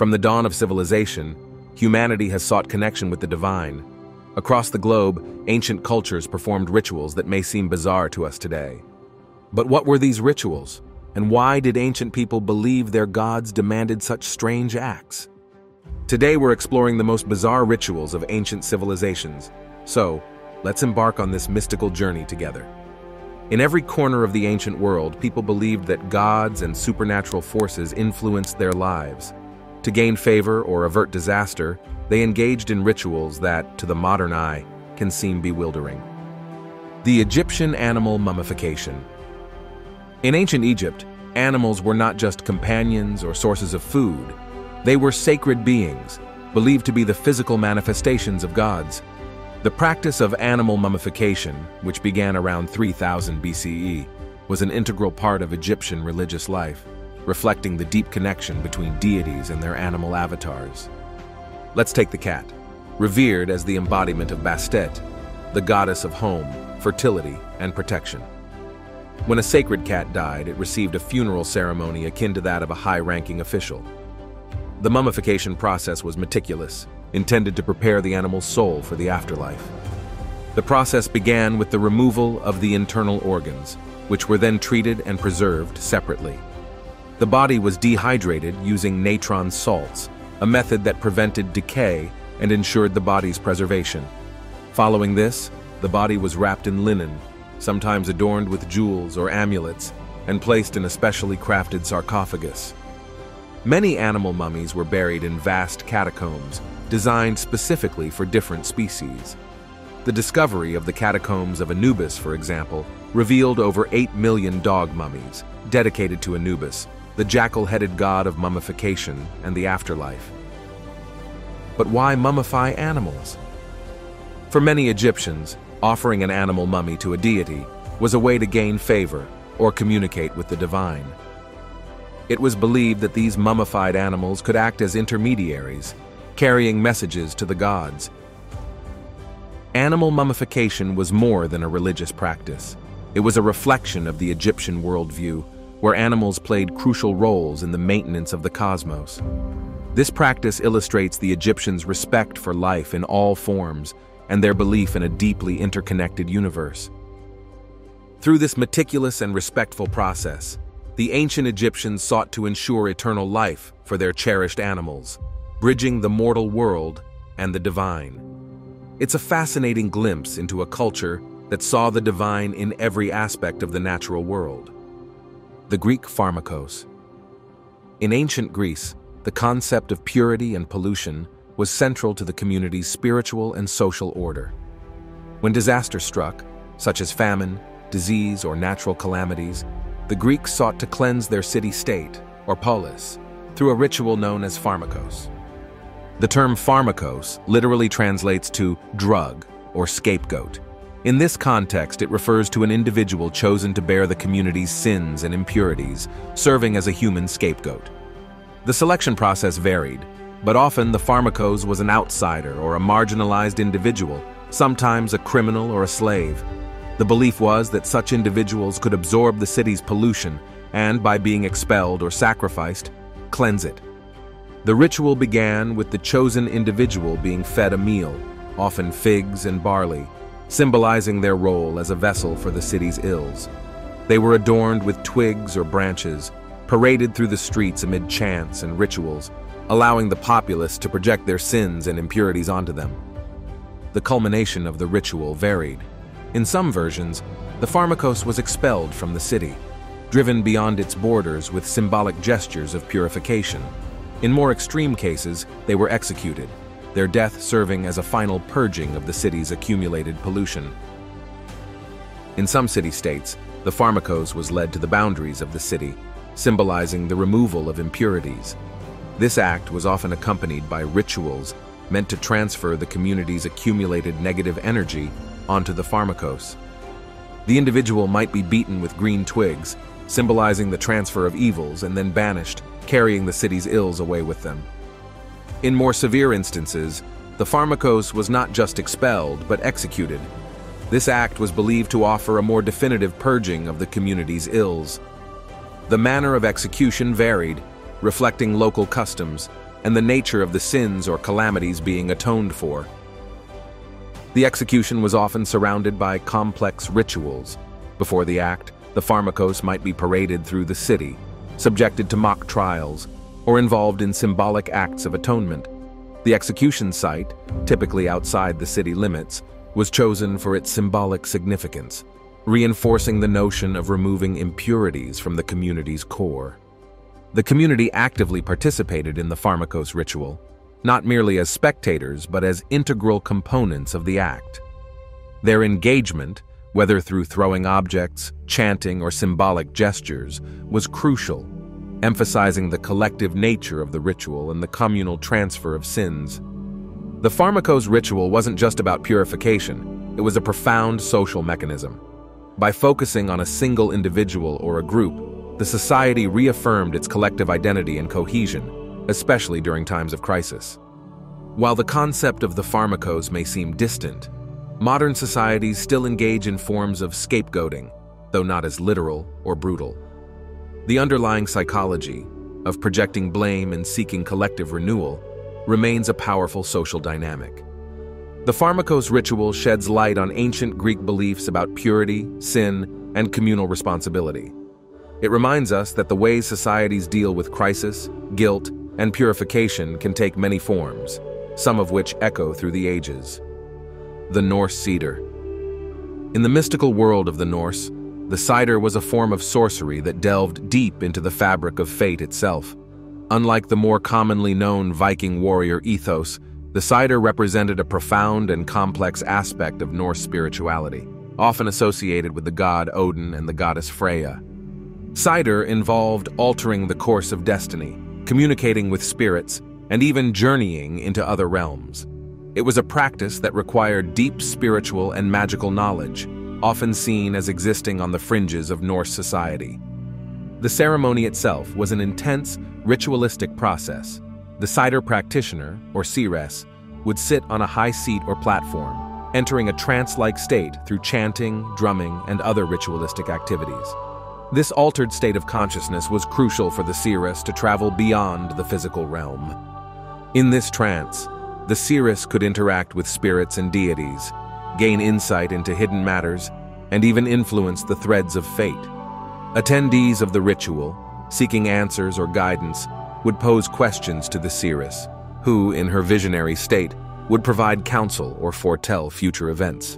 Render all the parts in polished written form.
From the dawn of civilization, humanity has sought connection with the divine. Across the globe, ancient cultures performed rituals that may seem bizarre to us today. But what were these rituals, and why did ancient people believe their gods demanded such strange acts? Today we're exploring the most bizarre rituals of ancient civilizations, so let's embark on this mystical journey together. In every corner of the ancient world, people believed that gods and supernatural forces influenced their lives. To gain favor or avert disaster, they engaged in rituals that, to the modern eye, can seem bewildering. The Egyptian animal mummification. In ancient Egypt, animals were not just companions or sources of food. They were sacred beings, believed to be the physical manifestations of gods. The practice of animal mummification, which began around 3000 BCE, was an integral part of Egyptian religious life, reflecting the deep connection between deities and their animal avatars. Let's take the cat, revered as the embodiment of Bastet, the goddess of home, fertility, and protection. When a sacred cat died, it received a funeral ceremony akin to that of a high-ranking official. The mummification process was meticulous, intended to prepare the animal's soul for the afterlife. The process began with the removal of the internal organs, which were then treated and preserved separately. The body was dehydrated using natron salts, a method that prevented decay and ensured the body's preservation. Following this, the body was wrapped in linen, sometimes adorned with jewels or amulets, and placed in a specially crafted sarcophagus. Many animal mummies were buried in vast catacombs, designed specifically for different species. The discovery of the catacombs of Anubis, for example, revealed over 8 million dog mummies, dedicated to Anubis, the jackal-headed god of mummification and the afterlife. But why mummify animals? For many Egyptians, offering an animal mummy to a deity was a way to gain favor or communicate with the divine. It was believed that these mummified animals could act as intermediaries, carrying messages to the gods. Animal mummification was more than a religious practice. It was a reflection of the Egyptian worldview, where animals played crucial roles in the maintenance of the cosmos. This practice illustrates the Egyptians' respect for life in all forms, and their belief in a deeply interconnected universe. Through this meticulous and respectful process, the ancient Egyptians sought to ensure eternal life for their cherished animals, bridging the mortal world and the divine. It's a fascinating glimpse into a culture that saw the divine in every aspect of the natural world. The Greek Pharmakos. In ancient Greece, the concept of purity and pollution was central to the community's spiritual and social order. When disaster struck, such as famine, disease, or natural calamities, the Greeks sought to cleanse their city-state, or polis, through a ritual known as pharmakos. The term pharmakos literally translates to drug or scapegoat. In this context, it refers to an individual chosen to bear the community's sins and impurities, serving as a human scapegoat. The selection process varied, but often the pharmakos was an outsider or a marginalized individual, sometimes a criminal or a slave. The belief was that such individuals could absorb the city's pollution and, by being expelled or sacrificed, cleanse it. The ritual began with the chosen individual being fed a meal, often figs and barley, symbolizing their role as a vessel for the city's ills. They were adorned with twigs or branches, paraded through the streets amid chants and rituals, allowing the populace to project their sins and impurities onto them. The culmination of the ritual varied. In some versions, the pharmakos was expelled from the city, driven beyond its borders with symbolic gestures of purification. In more extreme cases, they were executed, their death serving as a final purging of the city's accumulated pollution. In some city-states, the pharmakos was led to the boundaries of the city, symbolizing the removal of impurities. This act was often accompanied by rituals meant to transfer the community's accumulated negative energy onto the pharmakos. The individual might be beaten with green twigs, symbolizing the transfer of evils, and then banished, carrying the city's ills away with them. In more severe instances, the pharmakos was not just expelled, but executed. This act was believed to offer a more definitive purging of the community's ills. The manner of execution varied, reflecting local customs, and the nature of the sins or calamities being atoned for. The execution was often surrounded by complex rituals. Before the act, the Pharmakos might be paraded through the city, subjected to mock trials, or involved in symbolic acts of atonement. The execution site, typically outside the city limits, was chosen for its symbolic significance, reinforcing the notion of removing impurities from the community's core. The community actively participated in the Pharmakos ritual, not merely as spectators but as integral components of the act. Their engagement, whether through throwing objects, chanting, or symbolic gestures, was crucial, emphasizing the collective nature of the ritual and the communal transfer of sins. The Pharmakos ritual wasn't just about purification, it was a profound social mechanism. By focusing on a single individual or a group, the society reaffirmed its collective identity and cohesion, especially during times of crisis. While the concept of the Pharmakos may seem distant, modern societies still engage in forms of scapegoating, though not as literal or brutal. The underlying psychology of projecting blame and seeking collective renewal remains a powerful social dynamic. The Pharmakos ritual sheds light on ancient Greek beliefs about purity, sin, and communal responsibility. It reminds us that the ways societies deal with crisis, guilt, and purification can take many forms, some of which echo through the ages. The Norse Seidr. In the mystical world of the Norse, the Seidr was a form of sorcery that delved deep into the fabric of fate itself. Unlike the more commonly known Viking warrior ethos, the Seidr represented a profound and complex aspect of Norse spirituality, often associated with the god Odin and the goddess Freya. Seidr involved altering the course of destiny, communicating with spirits, and even journeying into other realms. It was a practice that required deep spiritual and magical knowledge, often seen as existing on the fringes of Norse society. The ceremony itself was an intense, ritualistic process. The Seidr practitioner, or seeress, would sit on a high seat or platform, entering a trance-like state through chanting, drumming, and other ritualistic activities. This altered state of consciousness was crucial for the seeress to travel beyond the physical realm. In this trance, the seeress could interact with spirits and deities, gain insight into hidden matters, and even influence the threads of fate. Attendees of the ritual, seeking answers or guidance, would pose questions to the seeress, who, in her visionary state, would provide counsel or foretell future events.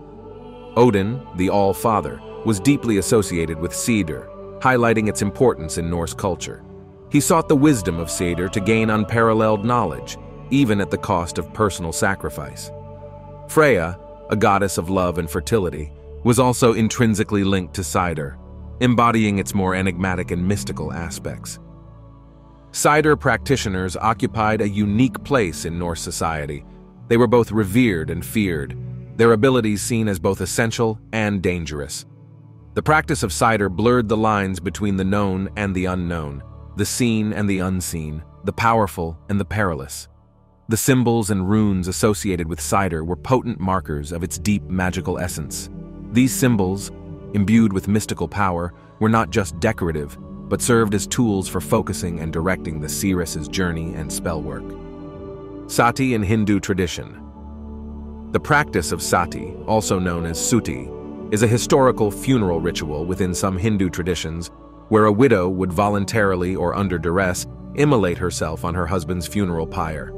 Odin, the All-Father, was deeply associated with Seidr, highlighting its importance in Norse culture. He sought the wisdom of Seidr to gain unparalleled knowledge, even at the cost of personal sacrifice. Freya, a goddess of love and fertility, was also intrinsically linked to Seidr, embodying its more enigmatic and mystical aspects. Seidr practitioners occupied a unique place in Norse society. They were both revered and feared, their abilities seen as both essential and dangerous. The practice of Seidr blurred the lines between the known and the unknown, the seen and the unseen, the powerful and the perilous. The symbols and runes associated with Seidr were potent markers of its deep magical essence. These symbols, imbued with mystical power, were not just decorative, but served as tools for focusing and directing the seeress's journey and spell work. Sati in Hindu tradition. The practice of Sati, also known as Suttee, is a historical funeral ritual within some Hindu traditions where a widow would voluntarily or under duress immolate herself on her husband's funeral pyre.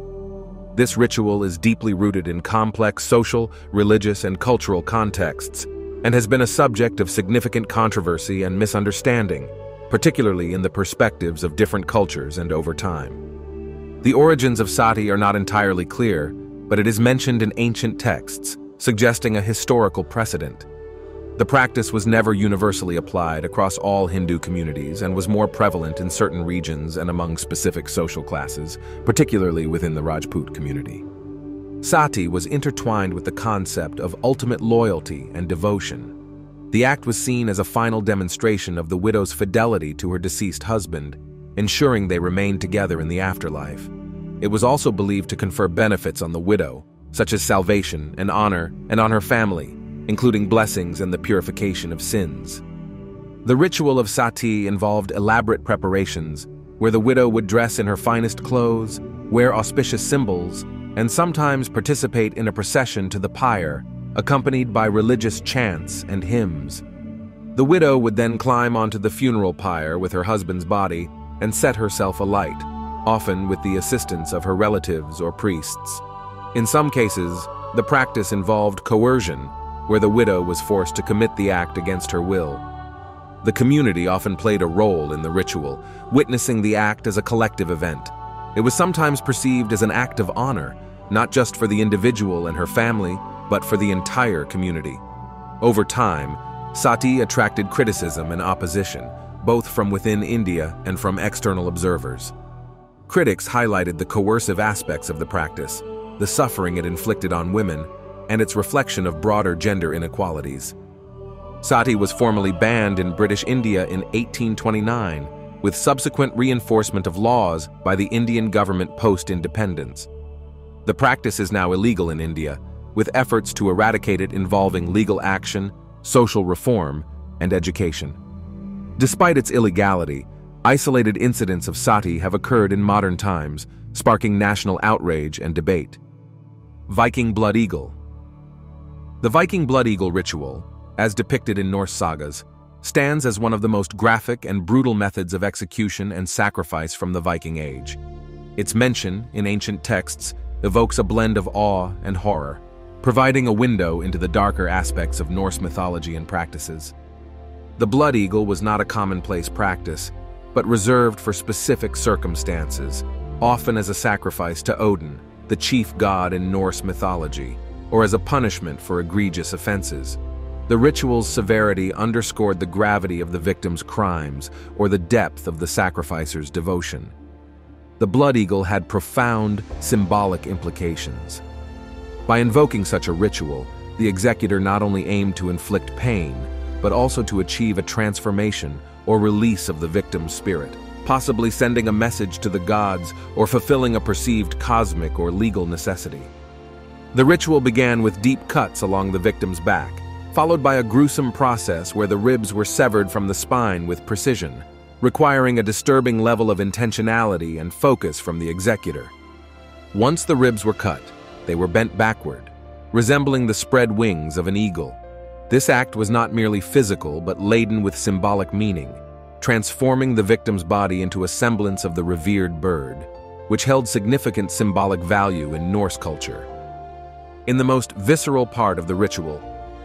This ritual is deeply rooted in complex social, religious, and cultural contexts, and has been a subject of significant controversy and misunderstanding, particularly in the perspectives of different cultures and over time. The origins of Sati are not entirely clear, but it is mentioned in ancient texts, suggesting a historical precedent. The practice was never universally applied across all Hindu communities and was more prevalent in certain regions and among specific social classes, particularly within the Rajput community. Sati was intertwined with the concept of ultimate loyalty and devotion. The act was seen as a final demonstration of the widow's fidelity to her deceased husband, ensuring they remained together in the afterlife. It was also believed to confer benefits on the widow, such as salvation and honor, and on her family, including blessings and the purification of sins. The ritual of Sati involved elaborate preparations, where the widow would dress in her finest clothes, wear auspicious symbols, and sometimes participate in a procession to the pyre, accompanied by religious chants and hymns. The widow would then climb onto the funeral pyre with her husband's body and set herself alight, often with the assistance of her relatives or priests. In some cases, the practice involved coercion, where the widow was forced to commit the act against her will. The community often played a role in the ritual, witnessing the act as a collective event. It was sometimes perceived as an act of honor, not just for the individual and her family, but for the entire community. Over time, Sati attracted criticism and opposition, both from within India and from external observers. Critics highlighted the coercive aspects of the practice, the suffering it inflicted on women, and its reflection of broader gender inequalities. Sati was formally banned in British India in 1829, with subsequent reinforcement of laws by the Indian government post-independence. The practice is now illegal in India, with efforts to eradicate it involving legal action, social reform, and education. Despite its illegality, isolated incidents of Sati have occurred in modern times, sparking national outrage and debate. Viking Blood Eagle. The Viking Blood Eagle ritual, as depicted in Norse sagas, stands as one of the most graphic and brutal methods of execution and sacrifice from the Viking Age. Its mention in ancient texts evokes a blend of awe and horror, providing a window into the darker aspects of Norse mythology and practices. The blood eagle was not a commonplace practice, but reserved for specific circumstances, often as a sacrifice to Odin, the chief god in Norse mythology, or as a punishment for egregious offenses. The ritual's severity underscored the gravity of the victim's crimes or the depth of the sacrificer's devotion. The blood eagle had profound symbolic implications. By invoking such a ritual, the executor not only aimed to inflict pain, but also to achieve a transformation or release of the victim's spirit, possibly sending a message to the gods or fulfilling a perceived cosmic or legal necessity. The ritual began with deep cuts along the victim's back, followed by a gruesome process where the ribs were severed from the spine with precision, requiring a disturbing level of intentionality and focus from the executor. Once the ribs were cut, they were bent backward, resembling the spread wings of an eagle. This act was not merely physical but laden with symbolic meaning, transforming the victim's body into a semblance of the revered bird, which held significant symbolic value in Norse culture. In the most visceral part of the ritual,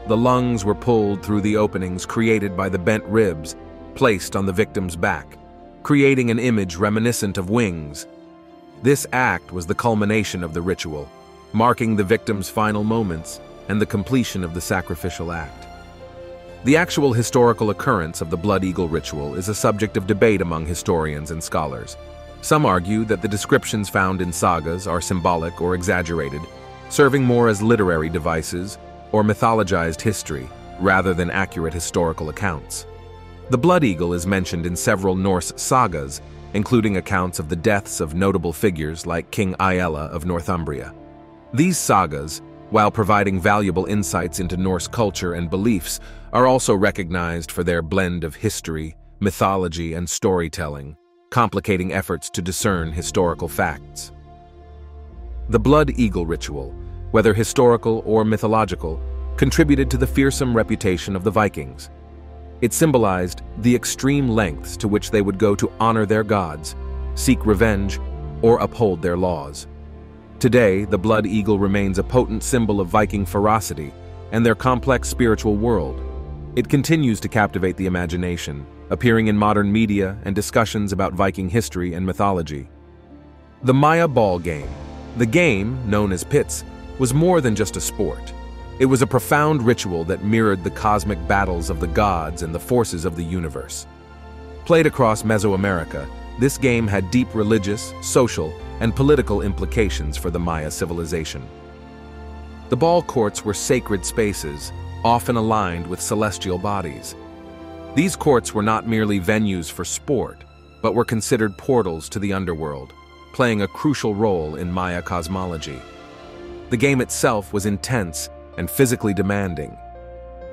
the lungs were pulled through the openings created by the bent ribs placed on the victim's back, creating an image reminiscent of wings. This act was the culmination of the ritual, marking the victim's final moments and the completion of the sacrificial act. The actual historical occurrence of the Blood Eagle ritual is a subject of debate among historians and scholars. Some argue that the descriptions found in sagas are symbolic or exaggerated, serving more as literary devices or mythologized history rather than accurate historical accounts. The Blood Eagle is mentioned in several Norse sagas, including accounts of the deaths of notable figures like King Aella of Northumbria. These sagas, while providing valuable insights into Norse culture and beliefs, are also recognized for their blend of history, mythology, and storytelling, complicating efforts to discern historical facts. The Blood Eagle ritual, whether historical or mythological, contributed to the fearsome reputation of the Vikings. It symbolized the extreme lengths to which they would go to honor their gods, seek revenge, or uphold their laws. Today, the Blood Eagle remains a potent symbol of Viking ferocity and their complex spiritual world. It continues to captivate the imagination, appearing in modern media and discussions about Viking history and mythology. The Maya ball game. The game, known as Pits, was more than just a sport. It was a profound ritual that mirrored the cosmic battles of the gods and the forces of the universe. Played across Mesoamerica, this game had deep religious, social, and political implications for the Maya civilization. The ball courts were sacred spaces, often aligned with celestial bodies. These courts were not merely venues for sport, but were considered portals to the underworld, playing a crucial role in Maya cosmology. The game itself was intense and physically demanding.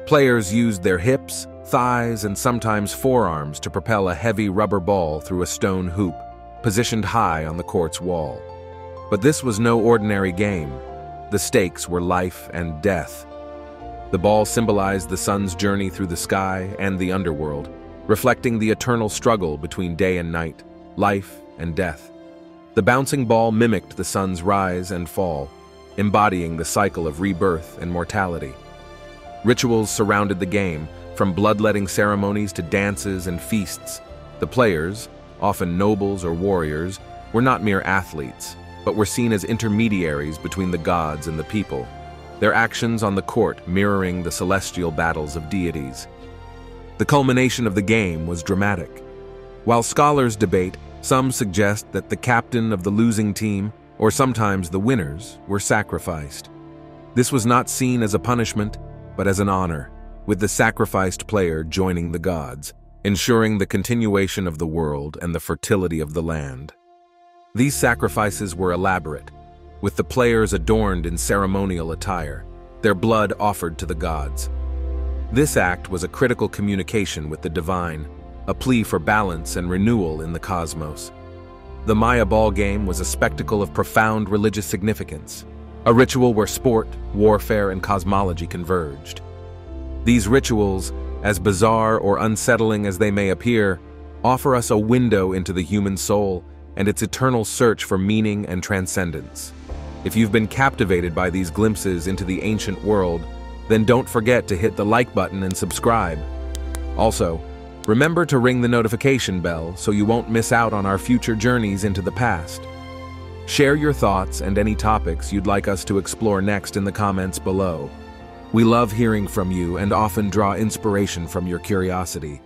Players used their hips, thighs, and sometimes forearms to propel a heavy rubber ball through a stone hoop, positioned high on the court's wall. But this was no ordinary game. The stakes were life and death. The ball symbolized the sun's journey through the sky and the underworld, reflecting the eternal struggle between day and night, life and death. The bouncing ball mimicked the sun's rise and fall, embodying the cycle of rebirth and mortality. Rituals surrounded the game, from bloodletting ceremonies to dances and feasts. The players, often nobles or warriors, were not mere athletes, but were seen as intermediaries between the gods and the people, their actions on the court mirroring the celestial battles of deities. The culmination of the game was dramatic. While scholars debate, some suggest that the captain of the losing team, or sometimes the winners, were sacrificed. This was not seen as a punishment, but as an honor, with the sacrificed player joining the gods, ensuring the continuation of the world and the fertility of the land. These sacrifices were elaborate, with the players adorned in ceremonial attire, their blood offered to the gods. This act was a critical communication with the divine, a plea for balance and renewal in the cosmos. The Maya ball game was a spectacle of profound religious significance, a ritual where sport, warfare, and cosmology converged. These rituals, as bizarre or unsettling as they may appear, offer us a window into the human soul and its eternal search for meaning and transcendence. If you've been captivated by these glimpses into the ancient world, then don't forget to hit the like button and subscribe. Also, remember to ring the notification bell so you won't miss out on our future journeys into the past. Share your thoughts and any topics you'd like us to explore next in the comments below. We love hearing from you and often draw inspiration from your curiosity.